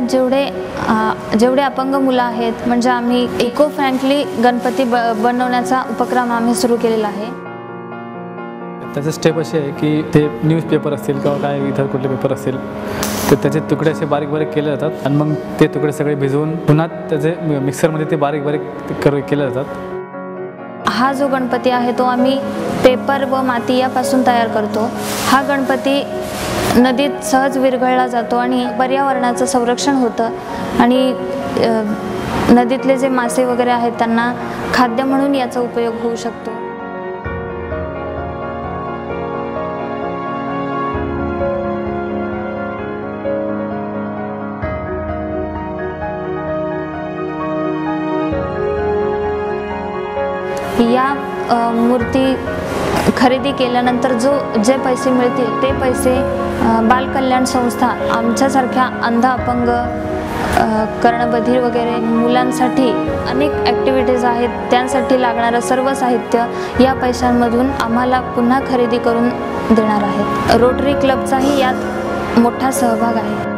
जिल्ह्यात जेवढे अपंग मुलं आहेत म्हणजे आम्ही इको फ्रेंडली गणपती बनवण्याचा उपक्रम आम्ही सुरू केलेला आहे। त्याचे स्टेप असे आहे की ते न्यूजपेपर असतील किंवा काय इतर कुठले पेपर असतील तर त्याचे तुकडे असे बारीक बारीक केले जातात आणि मग ते तुकडे सगळे भिजवून पुन्हा त्याचे मिक्सरमध्ये ते बारीक बारीक केले जातात। हा जो गणपती आहे तो आम्ही पेपर व माती यापासून तयार करतो। हा गणपती नदीत सहज विरघळला जातो आणि पर्यावरणाचं संरक्षण होतं आणि नदीतले जे मासे वगैरे आहेत त्यांना खाद्य म्हणून याचा उपयोग होऊ शकतो। या मूर्ती खरेदी केल्यानंतर जे पैसे मिळतील ते पैसे बालकल्याण संस्था आमच्यासारख्या अंध अपंग कर्णबधीर वगैरे मुलांसाठी अनेक ॲक्टिव्हिटीज आहेत त्यांसाठी लागणारं सर्व साहित्य या पैशांमधून आम्हाला पुन्हा खरेदी करून देणार आहेत। रोटरी क्लबचाही यात मोठा सहभाग आहे।